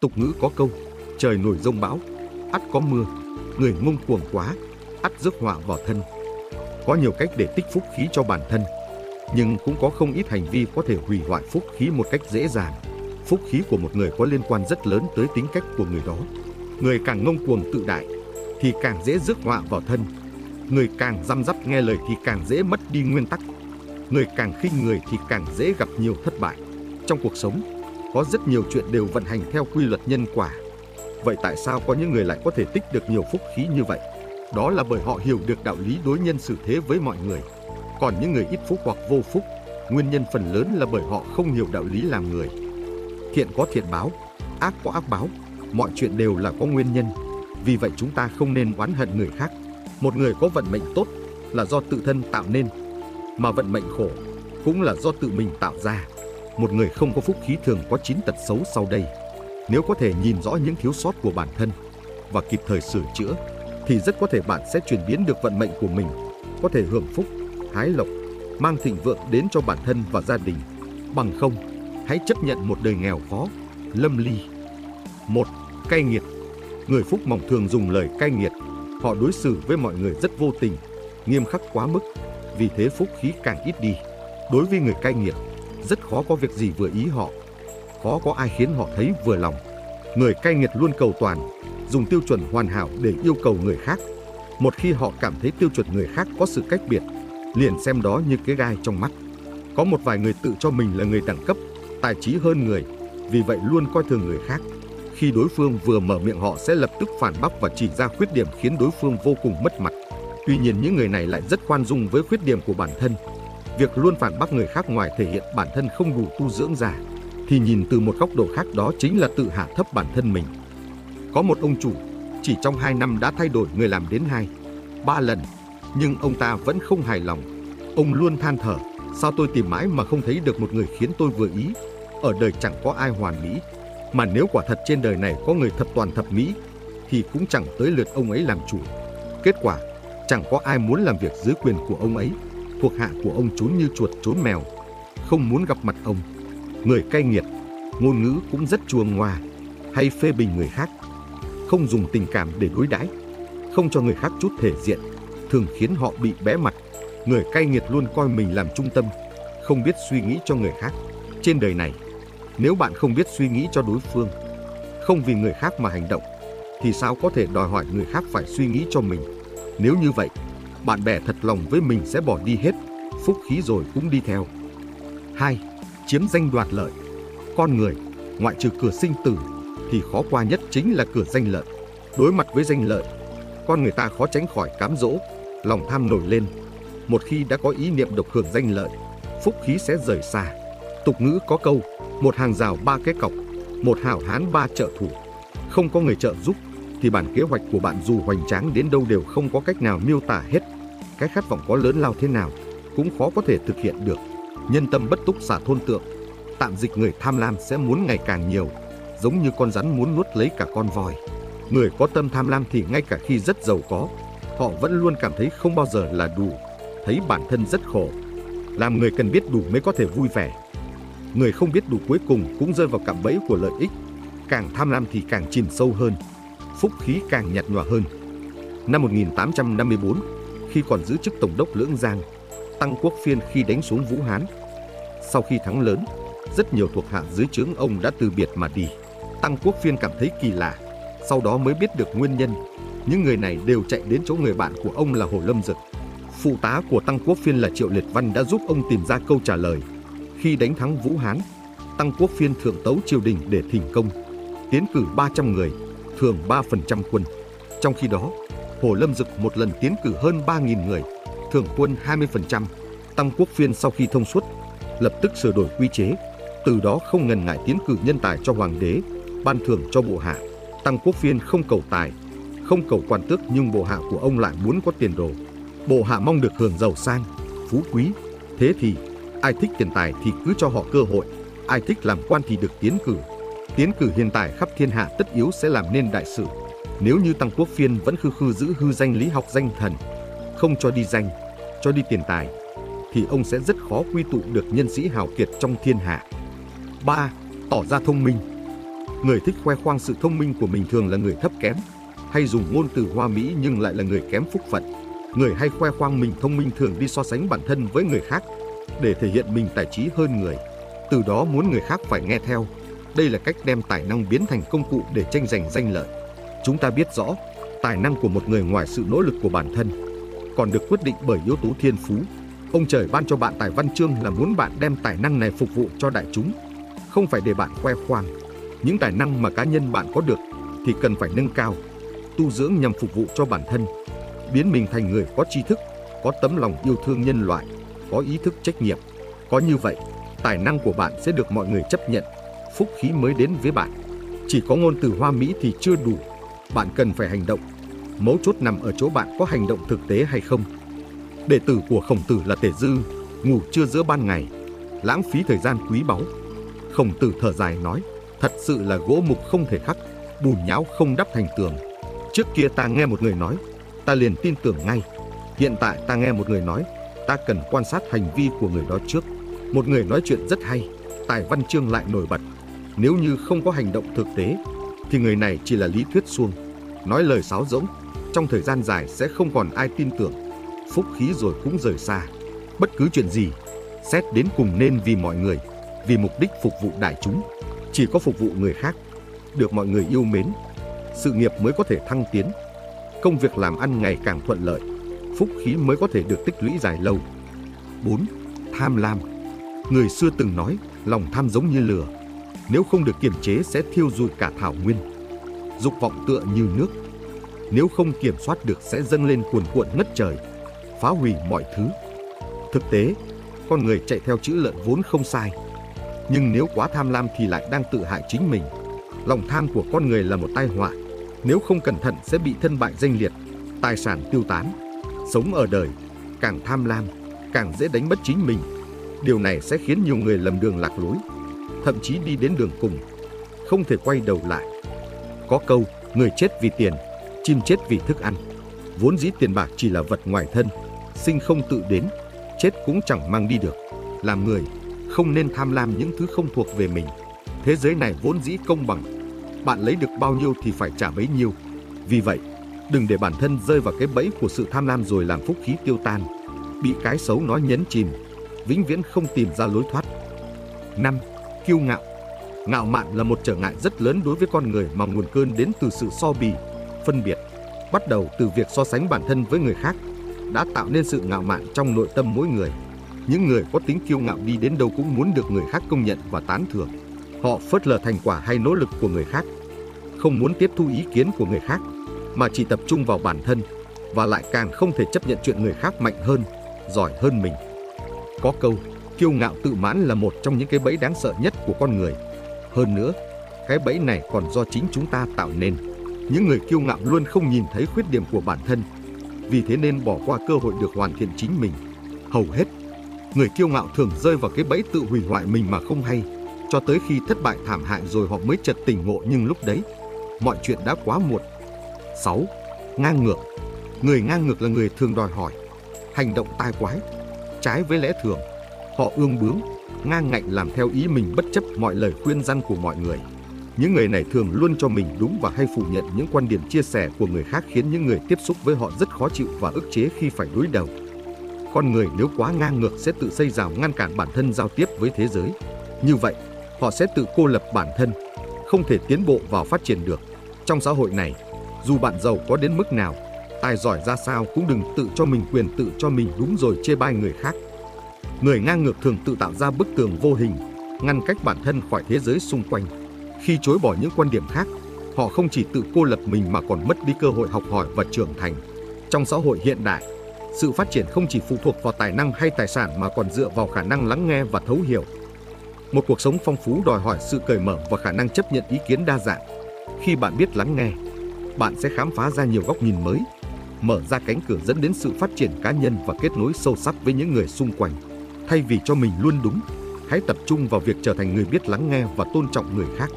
Tục ngữ có câu, trời nổi dông bão, ắt có mưa, người ngông cuồng quá, ắt rước họa vào thân. Có nhiều cách để tích phúc khí cho bản thân, nhưng cũng có không ít hành vi có thể hủy hoại phúc khí một cách dễ dàng. Phúc khí của một người có liên quan rất lớn tới tính cách của người đó. Người càng ngông cuồng tự đại thì càng dễ rước họa vào thân. Người càng răm rắp nghe lời thì càng dễ mất đi nguyên tắc. Người càng khinh người thì càng dễ gặp nhiều thất bại. Trong cuộc sống, có rất nhiều chuyện đều vận hành theo quy luật nhân quả. Vậy tại sao có những người lại có thể tích được nhiều phúc khí như vậy? Đó là bởi họ hiểu được đạo lý đối nhân xử thế với mọi người. Còn những người ít phúc hoặc vô phúc, nguyên nhân phần lớn là bởi họ không hiểu đạo lý làm người. Thiện có thiện báo, ác có ác báo, mọi chuyện đều là có nguyên nhân. Vì vậy chúng ta không nên oán hận người khác. Một người có vận mệnh tốt là do tự thân tạo nên, mà vận mệnh khổ cũng là do tự mình tạo ra. Một người không có phúc khí thường có 9 tật xấu sau đây. Nếu có thể nhìn rõ những thiếu sót của bản thân và kịp thời sửa chữa, thì rất có thể bạn sẽ chuyển biến được vận mệnh của mình, có thể hưởng phúc, hái lộc, mang thịnh vượng đến cho bản thân và gia đình. Bằng không, hãy chấp nhận một đời nghèo khó, lâm ly. 1. Cay nghiệt. Người phúc mỏng thường dùng lời cay nghiệt. Họ đối xử với mọi người rất vô tình, nghiêm khắc quá mức, vì thế phúc khí càng ít đi. Đối với người cay nghiệt, rất khó có việc gì vừa ý họ, khó có ai khiến họ thấy vừa lòng. Người cay nghiệt luôn cầu toàn, dùng tiêu chuẩn hoàn hảo để yêu cầu người khác. Một khi họ cảm thấy tiêu chuẩn người khác có sự cách biệt, liền xem đó như cái gai trong mắt. Có một vài người tự cho mình là người đẳng cấp, tài trí hơn người, vì vậy luôn coi thường người khác. Khi đối phương vừa mở miệng, họ sẽ lập tức phản bác và chỉ ra khuyết điểm khiến đối phương vô cùng mất mặt. Tuy nhiên, những người này lại rất khoan dung với khuyết điểm của bản thân. Việc luôn phản bác người khác ngoài thể hiện bản thân không đủ tu dưỡng ra, thì nhìn từ một góc độ khác đó chính là tự hạ thấp bản thân mình. Có một ông chủ, chỉ trong 2 năm đã thay đổi người làm đến 2-3 lần, nhưng ông ta vẫn không hài lòng. Ông luôn than thở, sao tôi tìm mãi mà không thấy được một người khiến tôi vừa ý. Ở đời chẳng có ai hoàn mỹ, mà nếu quả thật trên đời này có người thập toàn thập mỹ, thì cũng chẳng tới lượt ông ấy làm chủ. Kết quả, chẳng có ai muốn làm việc dưới quyền của ông ấy. Thuộc hạ của ông trốn như chuột trốn mèo, không muốn gặp mặt ông. Người cay nghiệt, ngôn ngữ cũng rất chua ngoa, hay phê bình người khác, không dùng tình cảm để đối đãi, không cho người khác chút thể diện, thường khiến họ bị bé mặt. Người cay nghiệt luôn coi mình làm trung tâm, không biết suy nghĩ cho người khác. Trên đời này, nếu bạn không biết suy nghĩ cho đối phương, không vì người khác mà hành động, thì sao có thể đòi hỏi người khác phải suy nghĩ cho mình? Nếu như vậy, bạn bè thật lòng với mình sẽ bỏ đi hết, phúc khí rồi cũng đi theo. 2. Chiếm danh đoạt lợi. Con người, ngoại trừ cửa sinh tử, thì khó qua nhất chính là cửa danh lợi. Đối mặt với danh lợi, con người ta khó tránh khỏi cám dỗ, lòng tham nổi lên. Một khi đã có ý niệm độc hưởng danh lợi, phúc khí sẽ rời xa. Tục ngữ có câu, một hàng rào 3 cái cọc, một hảo hán 3 trợ thủ. Không có người trợ giúp, thì bản kế hoạch của bạn dù hoành tráng đến đâu đều không có cách nào miêu tả hết. Cái khát vọng có lớn lao thế nào cũng khó có thể thực hiện được. Nhân tâm bất túc xả thôn tượng, tạm dịch người tham lam sẽ muốn ngày càng nhiều, giống như con rắn muốn nuốt lấy cả con voi. Người có tâm tham lam thì ngay cả khi rất giàu có, họ vẫn luôn cảm thấy không bao giờ là đủ, thấy bản thân rất khổ. Làm người cần biết đủ mới có thể vui vẻ. Người không biết đủ cuối cùng cũng rơi vào cạm bẫy của lợi ích, càng tham lam thì càng chìm sâu hơn, phúc khí càng nhạt nhòa hơn. Năm 1854, khi còn giữ chức Tổng đốc Lưỡng Giang, Tăng Quốc Phiên khi đánh xuống Vũ Hán, sau khi thắng lớn, rất nhiều thuộc hạ dưới trướng ông đã từ biệt mà đi. Tăng Quốc Phiên cảm thấy kỳ lạ, sau đó mới biết được nguyên nhân. Những người này đều chạy đến chỗ người bạn của ông là Hồ Lâm Dực. Phụ tá của Tăng Quốc Phiên là Triệu Liệt Văn đã giúp ông tìm ra câu trả lời. Khi đánh thắng Vũ Hán, Tăng Quốc Phiên thượng tấu triều đình để thỉnh công, tiến cử 300 người, thưởng 3% quân. Trong khi đó, Hồ Lâm Dực một lần tiến cử hơn 3.000 người, thưởng quân 20%. Tăng Quốc Phiên sau khi thông suốt, lập tức sửa đổi quy chế, từ đó không ngần ngại tiến cử nhân tài cho hoàng đế, ban thưởng cho bộ hạ. Tăng Quốc Phiên không cầu tài, không cầu quan tước, nhưng bộ hạ của ông lại muốn có tiền đồ. Bộ hạ mong được hưởng giàu sang, phú quý. Thế thì, ai thích tiền tài thì cứ cho họ cơ hội, ai thích làm quan thì được tiến cử. Tiến cử hiền tài khắp thiên hạ tất yếu sẽ làm nên đại sự. Nếu như Tăng Quốc Phiên vẫn khư giữ hư danh Lý Học Danh Thần, không cho đi danh, cho đi tiền tài, thì ông sẽ rất khó quy tụ được nhân sĩ hào kiệt trong thiên hạ. 3. Tỏ ra thông minh. Người thích khoe khoang sự thông minh của mình thường là người thấp kém, hay dùng ngôn từ hoa mỹ nhưng lại là người kém phúc phận. Người hay khoe khoang mình thông minh thường đi so sánh bản thân với người khác để thể hiện mình tài trí hơn người, từ đó muốn người khác phải nghe theo. Đây là cách đem tài năng biến thành công cụ để tranh giành danh lợi. Chúng ta biết rõ, tài năng của một người ngoài sự nỗ lực của bản thân, còn được quyết định bởi yếu tố thiên phú. Ông trời ban cho bạn tài văn chương là muốn bạn đem tài năng này phục vụ cho đại chúng, không phải để bạn khoe khoang. Những tài năng mà cá nhân bạn có được thì cần phải nâng cao, tu dưỡng nhằm phục vụ cho bản thân, biến mình thành người có tri thức, có tấm lòng yêu thương nhân loại, có ý thức trách nhiệm. Có như vậy, tài năng của bạn sẽ được mọi người chấp nhận, phúc khí mới đến với bạn. Chỉ có ngôn từ hoa mỹ thì chưa đủ, bạn cần phải hành động. Mấu chốt nằm ở chỗ bạn có hành động thực tế hay không. Đệ tử của Khổng Tử là Tề Dư, ngủ trưa giữa ban ngày, lãng phí thời gian quý báu. Khổng Tử thở dài nói, thật sự là gỗ mục không thể khắc, bùn nhão không đắp thành tường. Trước kia ta nghe một người nói, ta liền tin tưởng ngay. Hiện tại ta nghe một người nói, ta cần quan sát hành vi của người đó trước. Một người nói chuyện rất hay, tài văn chương lại nổi bật. Nếu như không có hành động thực tế, thì người này chỉ là lý thuyết suông, nói lời sáo rỗng, trong thời gian dài sẽ không còn ai tin tưởng. Phúc khí rồi cũng rời xa. Bất cứ chuyện gì, xét đến cùng nên vì mọi người, vì mục đích phục vụ đại chúng. Chỉ có phục vụ người khác, được mọi người yêu mến, sự nghiệp mới có thể thăng tiến, công việc làm ăn ngày càng thuận lợi, phúc khí mới có thể được tích lũy dài lâu. 4. Tham lam. Người xưa từng nói, lòng tham giống như lửa, nếu không được kiềm chế sẽ thiêu rụi cả thảo nguyên. Dục vọng tựa như nước, nếu không kiểm soát được sẽ dâng lên cuồn cuộn ngất trời, phá hủy mọi thứ. Thực tế, con người chạy theo chữ lợn vốn không sai, nhưng nếu quá tham lam thì lại đang tự hại chính mình. Lòng tham của con người là một tai họa, nếu không cẩn thận sẽ bị thân bại danh liệt, tài sản tiêu tán. Sống ở đời, càng tham lam, càng dễ đánh mất chính mình. Điều này sẽ khiến nhiều người lầm đường lạc lối, thậm chí đi đến đường cùng, không thể quay đầu lại. Có câu, người chết vì tiền, chim chết vì thức ăn. Vốn dĩ tiền bạc chỉ là vật ngoài thân, sinh không tự đến, chết cũng chẳng mang đi được. Làm người, không nên tham lam những thứ không thuộc về mình. Thế giới này vốn dĩ công bằng, bạn lấy được bao nhiêu thì phải trả bấy nhiêu. Vì vậy, đừng để bản thân rơi vào cái bẫy của sự tham lam rồi làm phúc khí tiêu tan, bị cái xấu nó nhấn chìm, vĩnh viễn không tìm ra lối thoát. 5. Kiêu ngạo. Ngạo mạn là một trở ngại rất lớn đối với con người mà nguồn cơn đến từ sự so bì, phân biệt. Bắt đầu từ việc so sánh bản thân với người khác đã tạo nên sự ngạo mạn trong nội tâm mỗi người. Những người có tính kiêu ngạo đi đến đâu cũng muốn được người khác công nhận và tán thưởng. Họ phớt lờ thành quả hay nỗ lực của người khác, không muốn tiếp thu ý kiến của người khác, mà chỉ tập trung vào bản thân, và lại càng không thể chấp nhận chuyện người khác mạnh hơn, giỏi hơn mình. Có câu, kiêu ngạo tự mãn là một trong những cái bẫy đáng sợ nhất của con người. Hơn nữa, cái bẫy này còn do chính chúng ta tạo nên. Những người kiêu ngạo luôn không nhìn thấy khuyết điểm của bản thân, vì thế nên bỏ qua cơ hội được hoàn thiện chính mình. Hầu hết, người kiêu ngạo thường rơi vào cái bẫy tự hủy hoại mình mà không hay, cho tới khi thất bại thảm hại rồi họ mới chợt tỉnh ngộ, nhưng lúc đấy, mọi chuyện đã quá muộn. 6. Ngang ngược. Người ngang ngược là người thường đòi hỏi, hành động tai quái, trái với lẽ thường. Họ ương bướng, ngang ngạnh làm theo ý mình bất chấp mọi lời khuyên răn của mọi người. Những người này thường luôn cho mình đúng và hay phủ nhận những quan điểm chia sẻ của người khác, khiến những người tiếp xúc với họ rất khó chịu và ức chế khi phải đối đầu. Con người nếu quá ngang ngược sẽ tự xây rào ngăn cản bản thân giao tiếp với thế giới. Như vậy, họ sẽ tự cô lập bản thân, không thể tiến bộ và phát triển được. Trong xã hội này, dù bạn giàu có đến mức nào, tài giỏi ra sao cũng đừng tự cho mình quyền, tự cho mình đúng rồi chê bai người khác. Người ngang ngược thường tự tạo ra bức tường vô hình, ngăn cách bản thân khỏi thế giới xung quanh. Khi chối bỏ những quan điểm khác, họ không chỉ tự cô lập mình mà còn mất đi cơ hội học hỏi và trưởng thành. Trong xã hội hiện đại, sự phát triển không chỉ phụ thuộc vào tài năng hay tài sản mà còn dựa vào khả năng lắng nghe và thấu hiểu. Một cuộc sống phong phú đòi hỏi sự cởi mở và khả năng chấp nhận ý kiến đa dạng. Khi bạn biết lắng nghe, bạn sẽ khám phá ra nhiều góc nhìn mới, mở ra cánh cửa dẫn đến sự phát triển cá nhân và kết nối sâu sắc với những người xung quanh. Thay vì cho mình luôn đúng, hãy tập trung vào việc trở thành người biết lắng nghe và tôn trọng người khác.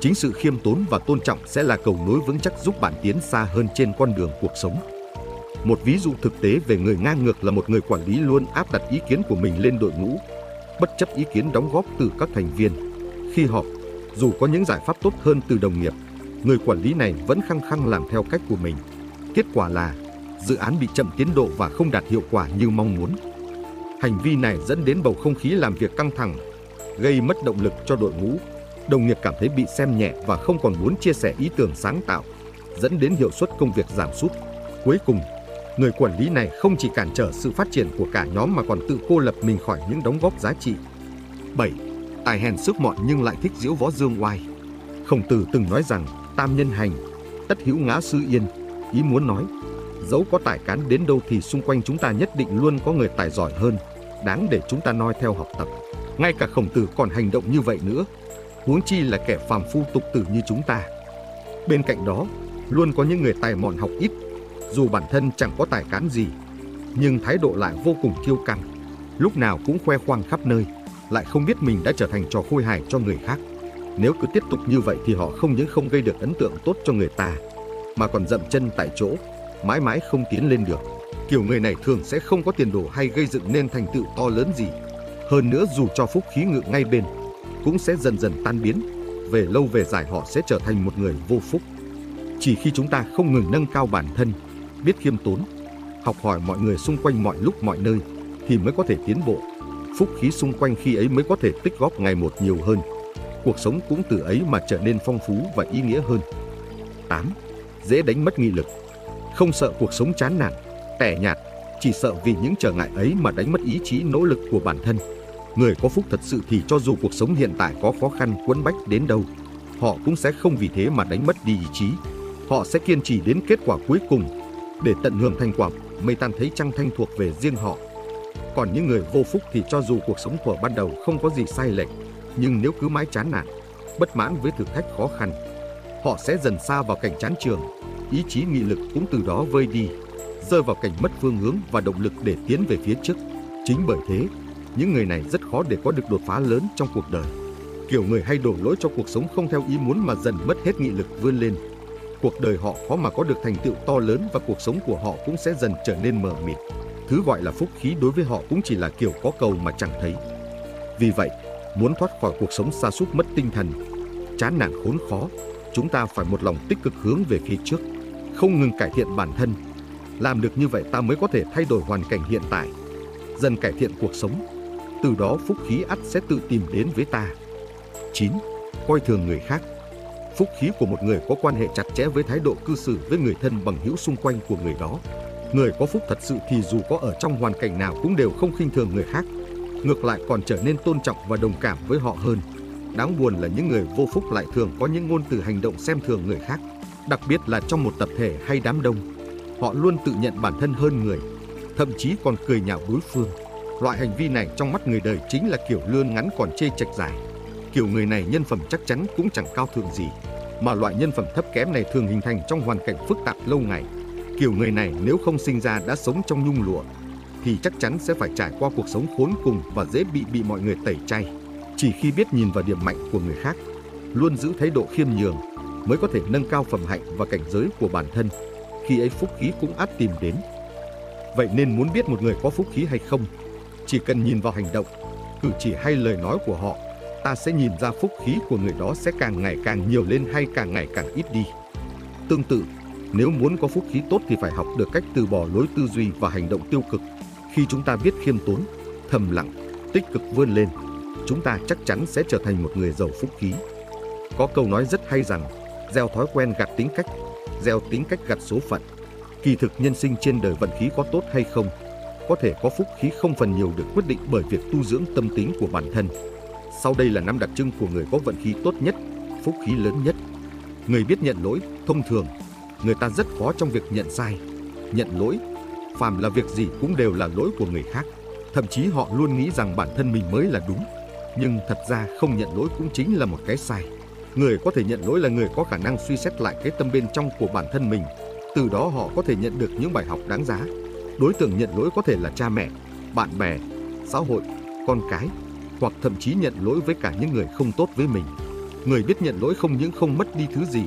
Chính sự khiêm tốn và tôn trọng sẽ là cầu nối vững chắc giúp bạn tiến xa hơn trên con đường cuộc sống. Một ví dụ thực tế về người ngang ngược là một người quản lý luôn áp đặt ý kiến của mình lên đội ngũ, bất chấp ý kiến đóng góp từ các thành viên. Khi họp, Dù có những giải pháp tốt hơn từ đồng nghiệp, người quản lý này vẫn khăng khăng làm theo cách của mình. Kết quả là dự án bị chậm tiến độ và không đạt hiệu quả như mong muốn. Hành vi này dẫn đến bầu không khí làm việc căng thẳng, gây mất động lực cho đội ngũ. Đồng nghiệp cảm thấy bị xem nhẹ và không còn muốn chia sẻ ý tưởng sáng tạo, dẫn đến hiệu suất công việc giảm sút. Cuối cùng, người quản lý này không chỉ cản trở sự phát triển của cả nhóm mà còn tự cô lập mình khỏi những đóng góp giá trị. 7. Tài hèn sức mọn nhưng lại thích diễu võ dương oai. Khổng Tử từng nói rằng tam nhân hành, tất hữu ngã sư yên. Ý muốn nói, dẫu có tài cán đến đâu thì xung quanh chúng ta nhất định luôn có người tài giỏi hơn, đáng để chúng ta noi theo học tập. Ngay cả Khổng Tử còn hành động như vậy nữa, huống chi là kẻ phàm phu tục tử như chúng ta. Bên cạnh đó, luôn có những người tài mọn học ít, dù bản thân chẳng có tài cán gì, nhưng thái độ lại vô cùng kiêu căng, lúc nào cũng khoe khoang khắp nơi, lại không biết mình đã trở thành trò khôi hài cho người khác. Nếu cứ tiếp tục như vậy thì họ không những không gây được ấn tượng tốt cho người ta, mà còn dậm chân tại chỗ, mãi mãi không tiến lên được. Kiểu người này thường sẽ không có tiền đồ hay gây dựng nên thành tựu to lớn gì. Hơn nữa, dù cho phúc khí ngự ngay bên, cũng sẽ dần dần tan biến. Về lâu về dài họ sẽ trở thành một người vô phúc. Chỉ khi chúng ta không ngừng nâng cao bản thân, biết khiêm tốn, học hỏi mọi người xung quanh mọi lúc mọi nơi thì mới có thể tiến bộ. Phúc khí xung quanh khi ấy mới có thể tích góp ngày một nhiều hơn. Cuộc sống cũng từ ấy mà trở nên phong phú và ý nghĩa hơn. 8. Dễ đánh mất nghị lực. Không sợ cuộc sống chán nản, tẻ nhạt, chỉ sợ vì những trở ngại ấy mà đánh mất ý chí nỗ lực của bản thân. Người có phúc thật sự thì cho dù cuộc sống hiện tại có khó khăn quấn bách đến đâu, họ cũng sẽ không vì thế mà đánh mất đi ý chí. Họ sẽ kiên trì đến kết quả cuối cùng để tận hưởng thành quả mây tan thấy trăng thanh thuộc về riêng họ. Còn những người vô phúc thì cho dù cuộc sống của ban đầu không có gì sai lệch, nhưng nếu cứ mãi chán nản, bất mãn với thử thách khó khăn, họ sẽ dần xa vào cảnh chán trường, ý chí nghị lực cũng từ đó vơi đi, rơi vào cảnh mất phương hướng và động lực để tiến về phía trước. Chính bởi thế, những người này rất khó để có được đột phá lớn trong cuộc đời. Kiểu người hay đổ lỗi cho cuộc sống không theo ý muốn mà dần mất hết nghị lực vươn lên. Cuộc đời họ khó mà có được thành tựu to lớn và cuộc sống của họ cũng sẽ dần trở nên mờ mịt. Thứ gọi là phúc khí đối với họ cũng chỉ là kiểu có cầu mà chẳng thấy. Vì vậy, muốn thoát khỏi cuộc sống sa sút mất tinh thần, chán nản khốn khó, chúng ta phải một lòng tích cực hướng về phía trước, không ngừng cải thiện bản thân. Làm được như vậy ta mới có thể thay đổi hoàn cảnh hiện tại, dần cải thiện cuộc sống. Từ đó phúc khí ắt sẽ tự tìm đến với ta. 9. Coi thường người khác. Phúc khí của một người có quan hệ chặt chẽ với thái độ cư xử với người thân bằng hữu xung quanh của người đó. Người có phúc thật sự thì dù có ở trong hoàn cảnh nào cũng đều không khinh thường người khác, ngược lại còn trở nên tôn trọng và đồng cảm với họ hơn. Đáng buồn là những người vô phúc lại thường có những ngôn từ hành động xem thường người khác, đặc biệt là trong một tập thể hay đám đông. Họ luôn tự nhận bản thân hơn người, thậm chí còn cười nhạo đối phương. Loại hành vi này trong mắt người đời chính là kiểu lươn ngắn còn chê chệch dài. Kiểu người này nhân phẩm chắc chắn cũng chẳng cao thượng gì, mà loại nhân phẩm thấp kém này thường hình thành trong hoàn cảnh phức tạp lâu ngày. Kiểu người này nếu không sinh ra đã sống trong nhung lụa thì chắc chắn sẽ phải trải qua cuộc sống khốn cùng và dễ bị mọi người tẩy chay. Chỉ khi biết nhìn vào điểm mạnh của người khác, luôn giữ thái độ khiêm nhường mới có thể nâng cao phẩm hạnh và cảnh giới của bản thân. Khi ấy phúc khí cũng ắt tìm đến. Vậy nên muốn biết một người có phúc khí hay không, chỉ cần nhìn vào hành động, cử chỉ hay lời nói của họ, ta sẽ nhìn ra phúc khí của người đó sẽ càng ngày càng nhiều lên hay càng ngày càng ít đi. Tương tự, nếu muốn có phúc khí tốt thì phải học được cách từ bỏ lối tư duy và hành động tiêu cực. Khi chúng ta biết khiêm tốn, thầm lặng, tích cực vươn lên, chúng ta chắc chắn sẽ trở thành một người giàu phúc khí. Có câu nói rất hay rằng, gieo thói quen gặt tính cách, gieo tính cách gặt số phận. Kỳ thực nhân sinh trên đời vận khí có tốt hay không, có thể có phúc khí không phần nhiều được quyết định bởi việc tu dưỡng tâm tính của bản thân. Sau đây là 5 đặc trưng của người có vận khí tốt nhất, phúc khí lớn nhất. Người biết nhận lỗi, thông thường, người ta rất khó trong việc nhận sai, nhận lỗi. Phàm là việc gì cũng đều là lỗi của người khác. Thậm chí họ luôn nghĩ rằng bản thân mình mới là đúng. Nhưng thật ra không nhận lỗi cũng chính là một cái sai. Người có thể nhận lỗi là người có khả năng suy xét lại cái tâm bên trong của bản thân mình. Từ đó họ có thể nhận được những bài học đáng giá. Đối tượng nhận lỗi có thể là cha mẹ, bạn bè, xã hội, con cái, hoặc thậm chí nhận lỗi với cả những người không tốt với mình. Người biết nhận lỗi không những không mất đi thứ gì,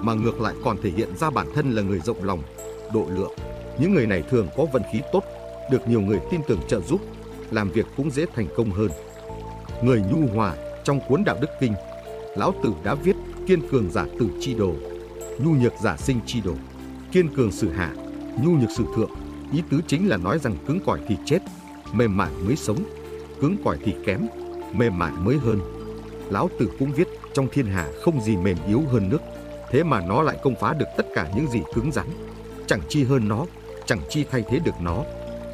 mà ngược lại còn thể hiện ra bản thân là người rộng lòng, độ lượng. Những người này thường có vận khí tốt, được nhiều người tin tưởng trợ giúp, làm việc cũng dễ thành công hơn. Người nhu hòa. Trong cuốn Đạo Đức Kinh, Lão Tử đã viết kiên cường giả tử chi đồ, nhu nhược giả sinh chi đồ, kiên cường xử hạ, nhu nhược xử thượng. Ý tứ chính là nói rằng cứng cỏi thì chết, mềm mại mới sống, cứng cỏi thì kém, mềm mại mới hơn. Lão Tử cũng viết trong thiên hạ không gì mềm yếu hơn nước, thế mà nó lại công phá được tất cả những gì cứng rắn. Chẳng chi hơn nó, chẳng chi thay thế được nó.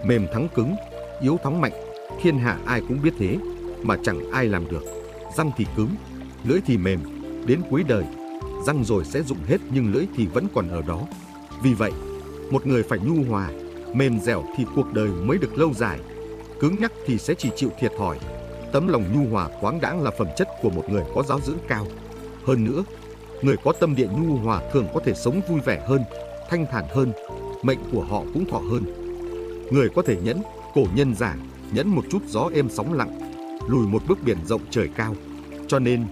Mềm thắng cứng, yếu thắng mạnh, thiên hạ ai cũng biết thế, mà chẳng ai làm được. Răng thì cứng, lưỡi thì mềm, đến cuối đời, răng rồi sẽ rụng hết nhưng lưỡi thì vẫn còn ở đó. Vì vậy, một người phải nhu hòa, mềm dẻo thì cuộc đời mới được lâu dài, cứng nhắc thì sẽ chỉ chịu thiệt thòi. Tấm lòng nhu hòa khoáng đãng là phẩm chất của một người có giáo dưỡng cao. Hơn nữa, người có tâm địa nhu hòa thường có thể sống vui vẻ hơn, thanh thản hơn, mệnh của họ cũng thọ hơn. Người có thể nhẫn, cổ nhân giảng, nhẫn một chút gió êm sóng lặng, lùi một bước biển rộng trời cao. Cho nên,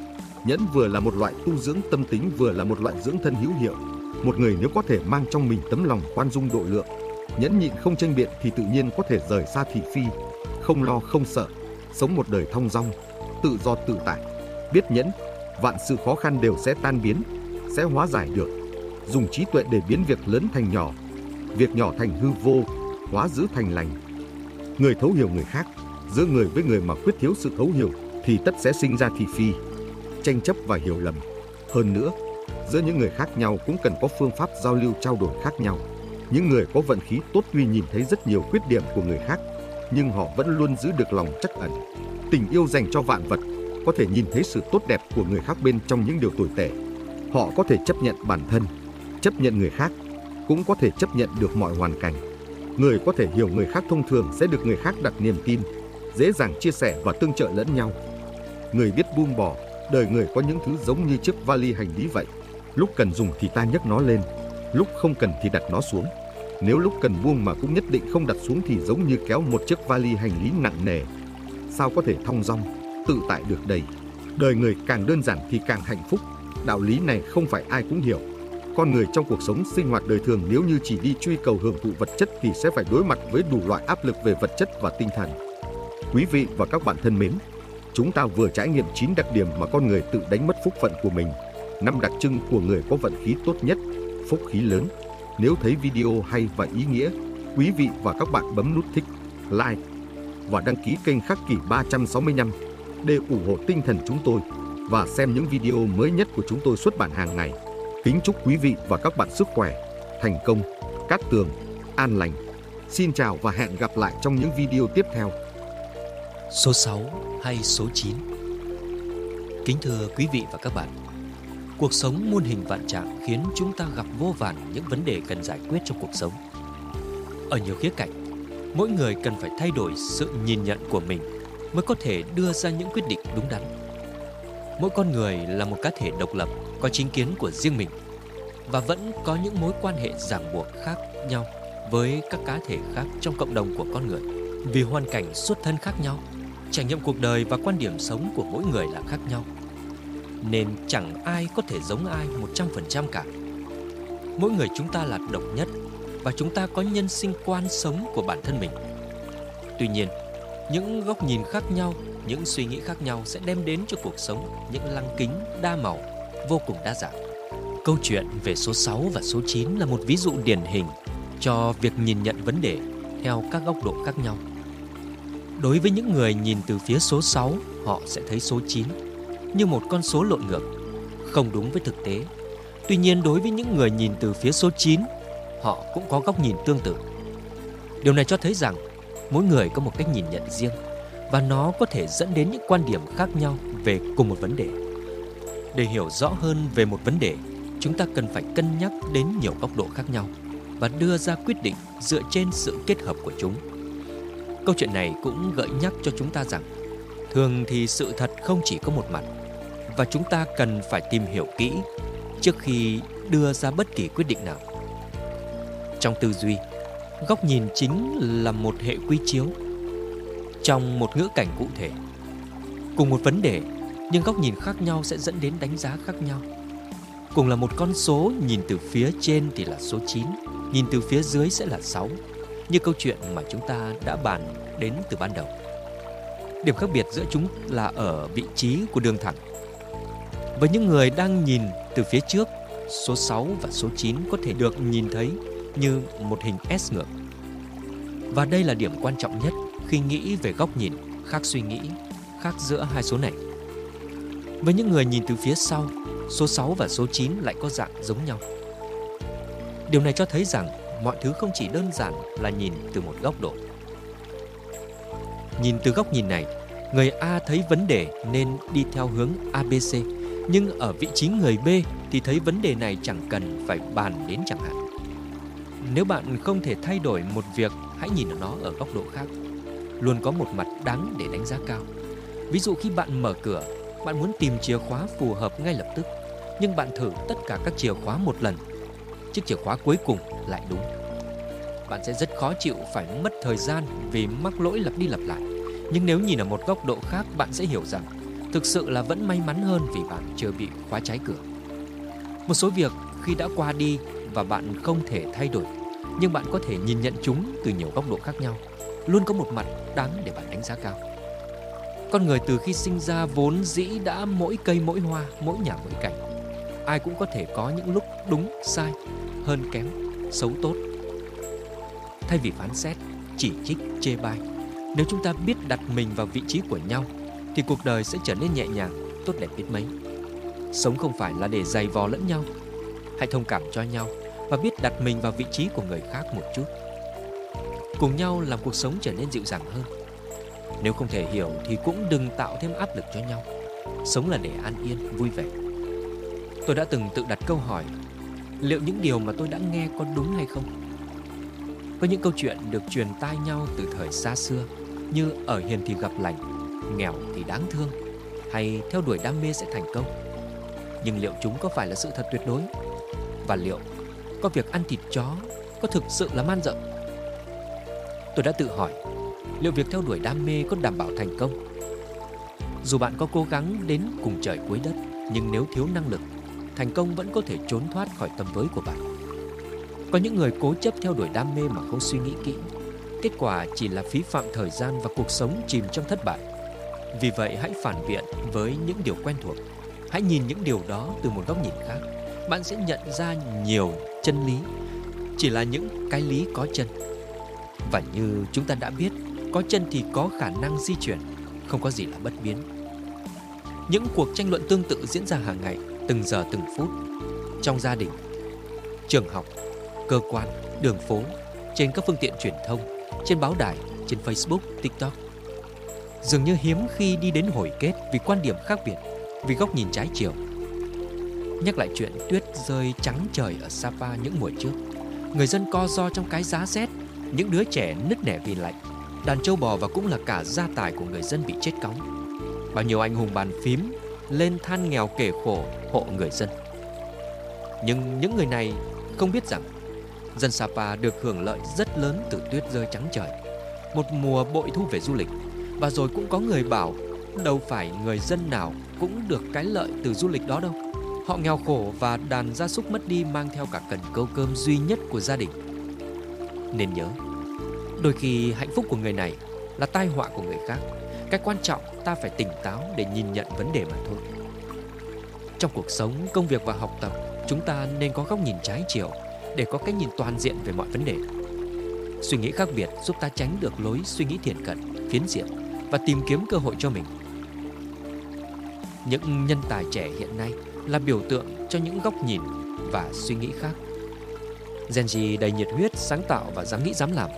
nhẫn vừa là một loại tu dưỡng tâm tính, vừa là một loại dưỡng thân hữu hiệu. Một người nếu có thể mang trong mình tấm lòng khoan dung độ lượng, nhẫn nhịn không tranh biện thì tự nhiên có thể rời xa thị phi, không lo không sợ, sống một đời thong dong, tự do tự tại. Biết nhẫn, vạn sự khó khăn đều sẽ tan biến, sẽ hóa giải được. Dùng trí tuệ để biến việc lớn thành nhỏ, việc nhỏ thành hư vô, hóa dữ thành lành. Người thấu hiểu người khác, giữa người với người mà khuyết thiếu sự thấu hiểu thì tất sẽ sinh ra thị phi, tranh chấp và hiểu lầm. Hơn nữa, giữa những người khác nhau cũng cần có phương pháp giao lưu trao đổi khác nhau. Những người có vận khí tốt tuy nhìn thấy rất nhiều khuyết điểm của người khác, nhưng họ vẫn luôn giữ được lòng trắc ẩn. Tình yêu dành cho vạn vật, có thể nhìn thấy sự tốt đẹp của người khác bên trong những điều tồi tệ. Họ có thể chấp nhận bản thân, chấp nhận người khác, cũng có thể chấp nhận được mọi hoàn cảnh. Người có thể hiểu người khác thông thường sẽ được người khác đặt niềm tin, dễ dàng chia sẻ và tương trợ lẫn nhau. Người biết buông bỏ, đời người có những thứ giống như chiếc vali hành lý vậy. Lúc cần dùng thì ta nhấc nó lên, lúc không cần thì đặt nó xuống. Nếu lúc cần buông mà cũng nhất định không đặt xuống thì giống như kéo một chiếc vali hành lý nặng nề. Sao có thể thong dong, tự tại được đây? Đời người càng đơn giản thì càng hạnh phúc. Đạo lý này không phải ai cũng hiểu. Con người trong cuộc sống sinh hoạt đời thường nếu như chỉ đi truy cầu hưởng thụ vật chất thì sẽ phải đối mặt với đủ loại áp lực về vật chất và tinh thần. Quý vị và các bạn thân mến, chúng ta vừa trải nghiệm 9 đặc điểm mà con người tự đánh mất phúc phận của mình, 5 đặc trưng của người có vận khí tốt nhất, phúc khí lớn. Nếu thấy video hay và ý nghĩa, quý vị và các bạn bấm nút thích, like và đăng ký kênh Khắc Kỷ 365 để ủng hộ tinh thần chúng tôi và xem những video mới nhất của chúng tôi xuất bản hàng ngày. Kính chúc quý vị và các bạn sức khỏe, thành công, cát tường, an lành. Xin chào và hẹn gặp lại trong những video tiếp theo. Số 6 hay số 9? Kính thưa quý vị và các bạn, cuộc sống muôn hình vạn trạng khiến chúng ta gặp vô vàn những vấn đề cần giải quyết trong cuộc sống. Ở nhiều khía cạnh, mỗi người cần phải thay đổi sự nhìn nhận của mình mới có thể đưa ra những quyết định đúng đắn. Mỗi con người là một cá thể độc lập, có chính kiến của riêng mình và vẫn có những mối quan hệ ràng buộc khác nhau với các cá thể khác trong cộng đồng của con người. Vì hoàn cảnh xuất thân khác nhau, trải nghiệm cuộc đời và quan điểm sống của mỗi người là khác nhau, nên chẳng ai có thể giống ai 100% cả. Mỗi người chúng ta là độc nhất và chúng ta có nhân sinh quan sống của bản thân mình. Tuy nhiên, những góc nhìn khác nhau, những suy nghĩ khác nhau sẽ đem đến cho cuộc sống những lăng kính đa màu vô cùng đa dạng. Câu chuyện về số 6 và số 9 là một ví dụ điển hình cho việc nhìn nhận vấn đề theo các góc độ khác nhau. Đối với những người nhìn từ phía số 6, họ sẽ thấy số 9 như một con số lộn ngược, không đúng với thực tế. Tuy nhiên, đối với những người nhìn từ phía số 9, họ cũng có góc nhìn tương tự. Điều này cho thấy rằng mỗi người có một cách nhìn nhận riêng và nó có thể dẫn đến những quan điểm khác nhau về cùng một vấn đề. Để hiểu rõ hơn về một vấn đề, chúng ta cần phải cân nhắc đến nhiều góc độ khác nhau và đưa ra quyết định dựa trên sự kết hợp của chúng. Câu chuyện này cũng gợi nhắc cho chúng ta rằng thường thì sự thật không chỉ có một mặt và chúng ta cần phải tìm hiểu kỹ trước khi đưa ra bất kỳ quyết định nào. Trong tư duy, góc nhìn chính là một hệ quy chiếu. Trong một ngữ cảnh cụ thể, cùng một vấn đề nhưng góc nhìn khác nhau sẽ dẫn đến đánh giá khác nhau. Cùng là một con số, nhìn từ phía trên thì là số 9, nhìn từ phía dưới sẽ là 6, như câu chuyện mà chúng ta đã bàn đến từ ban đầu. Điểm khác biệt giữa chúng là ở vị trí của đường thẳng. và những người đang nhìn từ phía trước, số 6 và số 9 có thể được nhìn thấy như một hình S ngược. Và đây là điểm quan trọng nhất khi nghĩ về góc nhìn, khác suy nghĩ, khác giữa hai số này. Với những người nhìn từ phía sau, số 6 và số 9 lại có dạng giống nhau. Điều này cho thấy rằng mọi thứ không chỉ đơn giản là nhìn từ một góc độ. Nhìn từ góc nhìn này, người A thấy vấn đề nên đi theo hướng ABC, nhưng ở vị trí người B thì thấy vấn đề này chẳng cần phải bàn đến chẳng hạn. Nếu bạn không thể thay đổi một việc, hãy nhìn nó ở góc độ khác. Luôn có một mặt đáng để đánh giá cao. Ví dụ khi bạn mở cửa, bạn muốn tìm chìa khóa phù hợp ngay lập tức, nhưng bạn thử tất cả các chìa khóa một lần. Chiếc chìa khóa cuối cùng lại đúng. Bạn sẽ rất khó chịu phải mất thời gian vì mắc lỗi lặp đi lặp lại. Nhưng nếu nhìn ở một góc độ khác, bạn sẽ hiểu rằng thực sự là vẫn may mắn hơn vì bạn chưa bị khóa trái cửa. Một số việc khi đã qua đi và bạn không thể thay đổi, nhưng bạn có thể nhìn nhận chúng từ nhiều góc độ khác nhau. Luôn có một mặt đáng để bạn đánh giá cao. Con người từ khi sinh ra vốn dĩ đã mỗi cây mỗi hoa, mỗi nhà mỗi cảnh. Ai cũng có thể có những lúc đúng, sai, hơn kém, xấu tốt. Thay vì phán xét, chỉ trích, chê bai, nếu chúng ta biết đặt mình vào vị trí của nhau thì cuộc đời sẽ trở nên nhẹ nhàng, tốt đẹp biết mấy. Sống không phải là để giày vò lẫn nhau. Hãy thông cảm cho nhau và biết đặt mình vào vị trí của người khác một chút. Cùng nhau làm cuộc sống trở nên dịu dàng hơn. Nếu không thể hiểu thì cũng đừng tạo thêm áp lực cho nhau. Sống là để an yên, vui vẻ. Tôi đã từng tự đặt câu hỏi, liệu những điều mà tôi đã nghe có đúng hay không? Có những câu chuyện được truyền tai nhau từ thời xa xưa, như ở hiền thì gặp lành, nghèo thì đáng thương, hay theo đuổi đam mê sẽ thành công. Nhưng liệu chúng có phải là sự thật tuyệt đối? Và liệu có việc ăn thịt chó có thực sự là man dợ? Tôi đã tự hỏi, liệu việc theo đuổi đam mê có đảm bảo thành công? Dù bạn có cố gắng đến cùng trời cuối đất, nhưng nếu thiếu năng lực, thành công vẫn có thể trốn thoát khỏi tầm với của bạn. Có những người cố chấp theo đuổi đam mê mà không suy nghĩ kỹ. Kết quả chỉ là phí phạm thời gian và cuộc sống chìm trong thất bại. Vì vậy hãy phản biện với những điều quen thuộc. Hãy nhìn những điều đó từ một góc nhìn khác. Bạn sẽ nhận ra nhiều chân lý, chỉ là những cái lý có chân. Và như chúng ta đã biết, có chân thì có khả năng di chuyển, không có gì là bất biến. Những cuộc tranh luận tương tự diễn ra hàng ngày, từng giờ từng phút, trong gia đình, trường học, cơ quan, đường phố, trên các phương tiện truyền thông, trên báo đài, trên Facebook, TikTok. Dường như hiếm khi đi đến hồi kết vì quan điểm khác biệt, vì góc nhìn trái chiều. Nhắc lại chuyện tuyết rơi trắng trời ở Sapa những mùa trước, người dân co ro trong cái giá rét, những đứa trẻ nứt nẻ vì lạnh, đàn trâu bò và cũng là cả gia tài của người dân bị chết cóng. Bao nhiêu anh hùng bàn phím lên than nghèo kể khổ hộ người dân. Nhưng những người này không biết rằng dân Sapa được hưởng lợi rất lớn từ tuyết rơi trắng trời, một mùa bội thu về du lịch. Và rồi cũng có người bảo đâu phải người dân nào cũng được cái lợi từ du lịch đó đâu. Họ nghèo khổ và đàn gia súc mất đi mang theo cả cần câu cơm duy nhất của gia đình. Nên nhớ, đôi khi hạnh phúc của người này là tai họa của người khác. Cái quan trọng ta phải tỉnh táo để nhìn nhận vấn đề mà thôi. Trong cuộc sống, công việc và học tập, chúng ta nên có góc nhìn trái chiều để có cái nhìn toàn diện về mọi vấn đề. Suy nghĩ khác biệt giúp ta tránh được lối suy nghĩ thiển cận, phiến diện và tìm kiếm cơ hội cho mình. Những nhân tài trẻ hiện nay là biểu tượng cho những góc nhìn và suy nghĩ khác. Gen Z đầy nhiệt huyết, sáng tạo và dám nghĩ dám làm.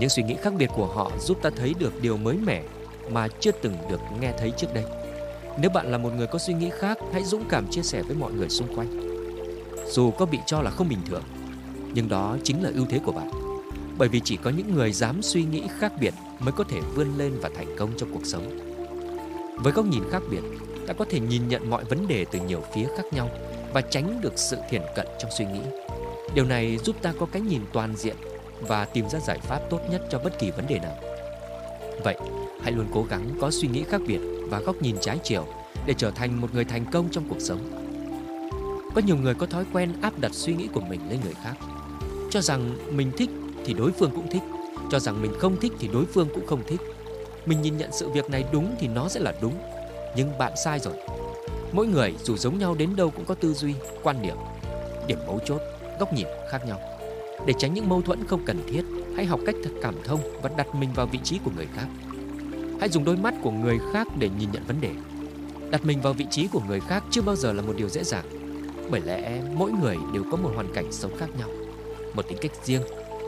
Những suy nghĩ khác biệt của họ giúp ta thấy được điều mới mẻ mà chưa từng được nghe thấy trước đây. Nếu bạn là một người có suy nghĩ khác, hãy dũng cảm chia sẻ với mọi người xung quanh. Dù có bị cho là không bình thường, nhưng đó chính là ưu thế của bạn. Bởi vì chỉ có những người dám suy nghĩ khác biệt mới có thể vươn lên và thành công trong cuộc sống. Với góc nhìn khác biệt, ta có thể nhìn nhận mọi vấn đề từ nhiều phía khác nhau và tránh được sự thiển cận trong suy nghĩ. Điều này giúp ta có cái nhìn toàn diện và tìm ra giải pháp tốt nhất cho bất kỳ vấn đề nào. Vậy, hãy luôn cố gắng có suy nghĩ khác biệt và góc nhìn trái chiều để trở thành một người thành công trong cuộc sống. Có nhiều người có thói quen áp đặt suy nghĩ của mình lên người khác, cho rằng mình thích thì đối phương cũng thích, cho rằng mình không thích thì đối phương cũng không thích. Mình nhìn nhận sự việc này đúng thì nó sẽ là đúng, nhưng bạn sai rồi. Mỗi người dù giống nhau đến đâu cũng có tư duy, quan niệm, điểm mấu chốt, góc nhìn khác nhau. Để tránh những mâu thuẫn không cần thiết, hãy học cách thật cảm thông và đặt mình vào vị trí của người khác. Hãy dùng đôi mắt của người khác để nhìn nhận vấn đề. Đặt mình vào vị trí của người khác chưa bao giờ là một điều dễ dàng. Bởi lẽ mỗi người đều có một hoàn cảnh sống khác nhau, một tính cách riêng,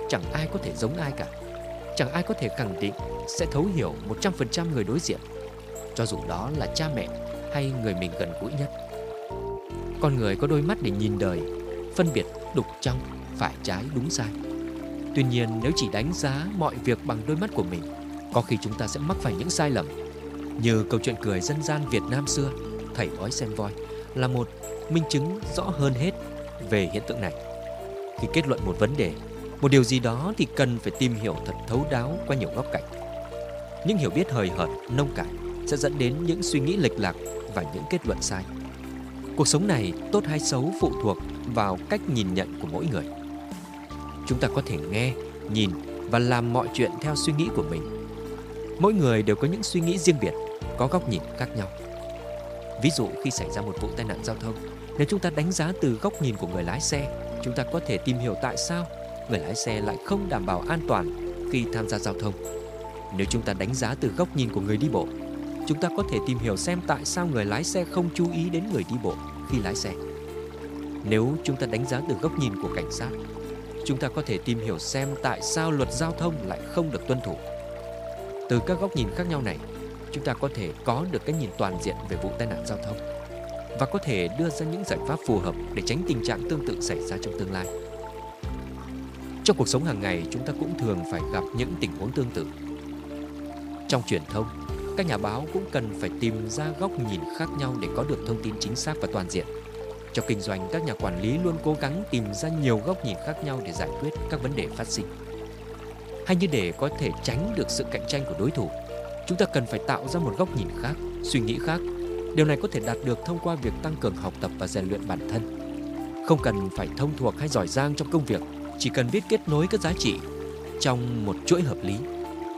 chẳng ai có thể giống ai cả. Chẳng ai có thể khẳng định sẽ thấu hiểu 100% người đối diện, cho dù đó là cha mẹ hay người mình gần gũi nhất. Con người có đôi mắt để nhìn đời, phân biệt đục trong, phải trái, đúng sai. Tuy nhiên, nếu chỉ đánh giá mọi việc bằng đôi mắt của mình, có khi chúng ta sẽ mắc phải những sai lầm. Như câu chuyện cười dân gian Việt Nam xưa, Thầy Bói Xem Voi, là một minh chứng rõ hơn hết về hiện tượng này. Khi kết luận một vấn đề, một điều gì đó, thì cần phải tìm hiểu thật thấu đáo qua nhiều góc cạnh. Những hiểu biết hời hợt, nông cạn sẽ dẫn đến những suy nghĩ lệch lạc và những kết luận sai. Cuộc sống này, tốt hay xấu, phụ thuộc vào cách nhìn nhận của mỗi người. Chúng ta có thể nghe, nhìn và làm mọi chuyện theo suy nghĩ của mình. Mỗi người đều có những suy nghĩ riêng biệt, có góc nhìn khác nhau. Ví dụ khi xảy ra một vụ tai nạn giao thông, nếu chúng ta đánh giá từ góc nhìn của người lái xe, chúng ta có thể tìm hiểu tại sao người lái xe lại không đảm bảo an toàn khi tham gia giao thông. Nếu chúng ta đánh giá từ góc nhìn của người đi bộ, chúng ta có thể tìm hiểu xem tại sao người lái xe không chú ý đến người đi bộ khi lái xe. Nếu chúng ta đánh giá từ góc nhìn của cảnh sát, chúng ta có thể tìm hiểu xem tại sao luật giao thông lại không được tuân thủ. Từ các góc nhìn khác nhau này, chúng ta có thể có được cái nhìn toàn diện về vụ tai nạn giao thông và có thể đưa ra những giải pháp phù hợp để tránh tình trạng tương tự xảy ra trong tương lai. Trong cuộc sống hàng ngày, chúng ta cũng thường phải gặp những tình huống tương tự. Trong truyền thông, các nhà báo cũng cần phải tìm ra góc nhìn khác nhau để có được thông tin chính xác và toàn diện. Trong kinh doanh, các nhà quản lý luôn cố gắng tìm ra nhiều góc nhìn khác nhau để giải quyết các vấn đề phát sinh. Hay như để có thể tránh được sự cạnh tranh của đối thủ, chúng ta cần phải tạo ra một góc nhìn khác, suy nghĩ khác. Điều này có thể đạt được thông qua việc tăng cường học tập và rèn luyện bản thân. Không cần phải thông thuộc hay giỏi giang trong công việc, chỉ cần biết kết nối các giá trị trong một chuỗi hợp lý,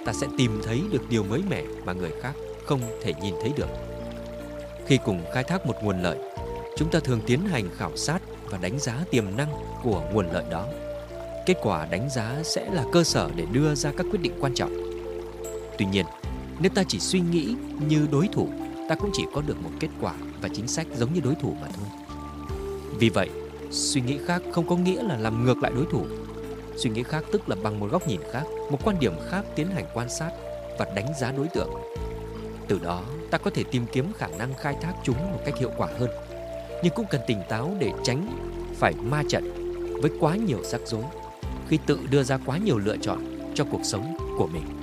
ta sẽ tìm thấy được điều mới mẻ mà người khác không thể nhìn thấy được. Khi cùng khai thác một nguồn lợi, chúng ta thường tiến hành khảo sát và đánh giá tiềm năng của nguồn lợi đó. Kết quả đánh giá sẽ là cơ sở để đưa ra các quyết định quan trọng. Tuy nhiên, nếu ta chỉ suy nghĩ như đối thủ, ta cũng chỉ có được một kết quả và chính sách giống như đối thủ mà thôi. Vì vậy, suy nghĩ khác không có nghĩa là làm ngược lại đối thủ. Suy nghĩ khác tức là bằng một góc nhìn khác, một quan điểm khác tiến hành quan sát và đánh giá đối tượng. Từ đó, ta có thể tìm kiếm khả năng khai thác chúng một cách hiệu quả hơn. Nhưng cũng cần tỉnh táo để tránh phải ma trận với quá nhiều rắc rối khi tự đưa ra quá nhiều lựa chọn cho cuộc sống của mình.